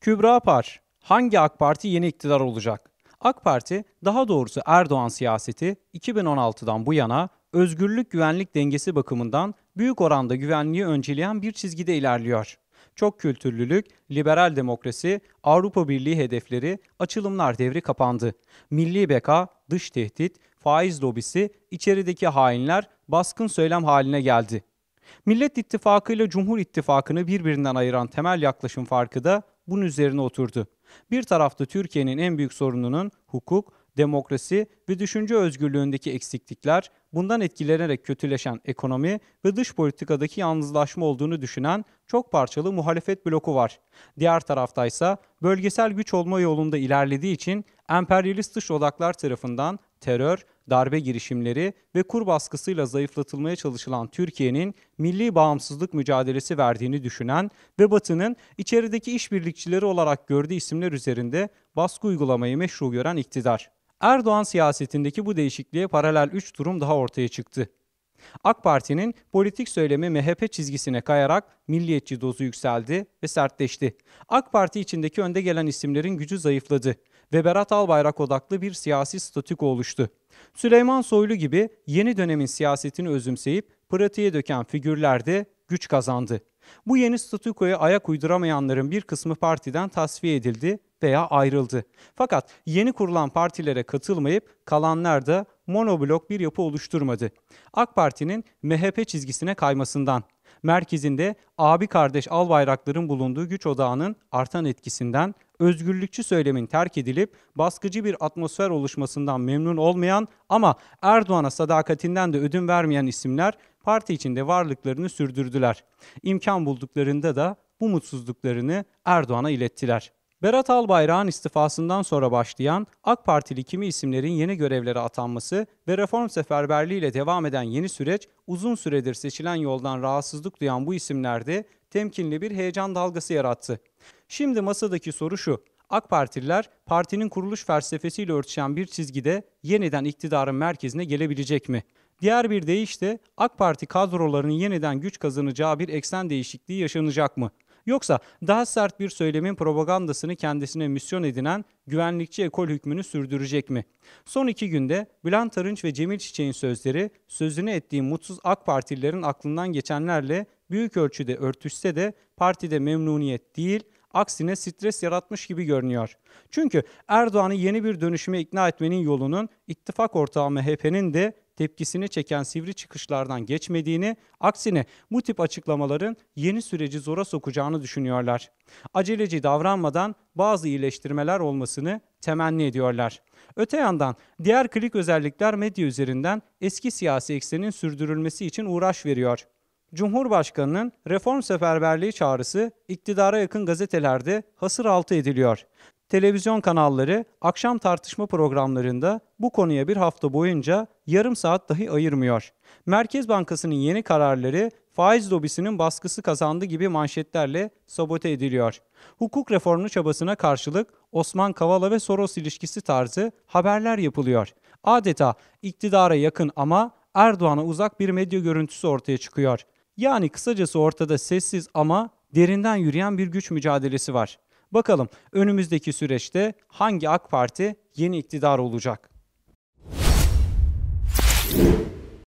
Kübra Par, hangi AK Parti yeni iktidar olacak? AK Parti, daha doğrusu Erdoğan siyaseti 2016'dan bu yana özgürlük güvenlik dengesi bakımından büyük oranda güvenliği önceleyen bir çizgide ilerliyor. Çok kültürlülük, liberal demokrasi, Avrupa Birliği hedefleri, açılımlar devri kapandı. Milli beka, dış tehdit, faiz lobisi, içerideki hainler baskın söylem haline geldi. Millet İttifakı ile Cumhur İttifakı'nı birbirinden ayıran temel yaklaşım farkı da bunun üzerine oturdu. Bir tarafta Türkiye'nin en büyük sorununun hukuk, demokrasi ve düşünce özgürlüğündeki eksiklikler, bundan etkilenerek kötüleşen ekonomi ve dış politikadaki yalnızlaşma olduğunu düşünen çok parçalı muhalefet bloku var. Diğer taraftaysa bölgesel güç olma yolunda ilerlediği için emperyalist dış odaklar tarafından terör, darbe girişimleri ve kur baskısıyla zayıflatılmaya çalışılan Türkiye'nin milli bağımsızlık mücadelesi verdiğini düşünen ve Batı'nın içerideki işbirlikçileri olarak gördüğü isimler üzerinde baskı uygulamayı meşru gören iktidar. Erdoğan siyasetindeki bu değişikliğe paralel 3 durum daha ortaya çıktı. AK Parti'nin politik söylemi MHP çizgisine kayarak milliyetçi dozu yükseldi ve sertleşti. AK Parti içindeki önde gelen isimlerin gücü zayıfladı ve Berat Albayrak odaklı bir siyasi statüko oluştu. Süleyman Soylu gibi yeni dönemin siyasetini özümseyip pratiğe döken figürler de güç kazandı. Bu yeni statükoya ayak uyduramayanların bir kısmı partiden tasfiye edildi veya ayrıldı. Fakat yeni kurulan partilere katılmayıp kalanlar da monoblok bir yapı oluşturmadı. AK Parti'nin MHP çizgisine kaymasından, merkezinde abi kardeş Albayrakların bulunduğu güç odağının artan etkisinden, özgürlükçü söylemin terk edilip baskıcı bir atmosfer oluşmasından memnun olmayan ama Erdoğan'a sadakatinden de ödün vermeyen isimler parti içinde varlıklarını sürdürdüler. İmkan bulduklarında da bu mutsuzluklarını Erdoğan'a ilettiler. Berat Albayrak'ın istifasından sonra başlayan AK Partili kimi isimlerin yeni görevlere atanması ve reform seferberliğiyle devam eden yeni süreç, uzun süredir seçilen yoldan rahatsızlık duyan bu isimlerde temkinli bir heyecan dalgası yarattı. Şimdi masadaki soru şu: AK Partililer partinin kuruluş felsefesiyle örtüşen bir çizgide yeniden iktidarın merkezine gelebilecek mi? Diğer bir deyiş de AK Parti kadrolarının yeniden güç kazanacağı bir eksen değişikliği yaşanacak mı? Yoksa daha sert bir söylemin propagandasını kendisine misyon edinen güvenlikçi ekol hükmünü sürdürecek mi? Son 2 günde Bülent Arınç ve Cemil Çiçek'in sözleri, sözünü ettiği mutsuz AK Partililerin aklından geçenlerle büyük ölçüde örtüşse de partide memnuniyet değil, aksine stres yaratmış gibi görünüyor. Çünkü Erdoğan'ı yeni bir dönüşüme ikna etmenin yolunun ittifak ortağı MHP'nin de tepkisini çeken sivri çıkışlardan geçmediğini, aksine bu tip açıklamaların yeni süreci zora sokacağını düşünüyorlar. Aceleci davranmadan bazı iyileştirmeler olmasını temenni ediyorlar. Öte yandan diğer klik özellikler medya üzerinden eski siyasi eksenin sürdürülmesi için uğraş veriyor. Cumhurbaşkanının reform seferberliği çağrısı iktidara yakın gazetelerde hasır altı ediliyor. Televizyon kanalları akşam tartışma programlarında bu konuya bir hafta boyunca yarım saat dahi ayırmıyor. Merkez Bankası'nın yeni kararları faiz lobisinin baskısı kazandı gibi manşetlerle sabote ediliyor. Hukuk reformu çabasına karşılık Osman Kavala ve Soros ilişkisi tarzı haberler yapılıyor. Adeta iktidara yakın ama Erdoğan'a uzak bir medya görüntüsü ortaya çıkıyor. Yani kısacası ortada sessiz ama derinden yürüyen bir güç mücadelesi var. Bakalım önümüzdeki süreçte hangi AK Parti yeni iktidar olacak?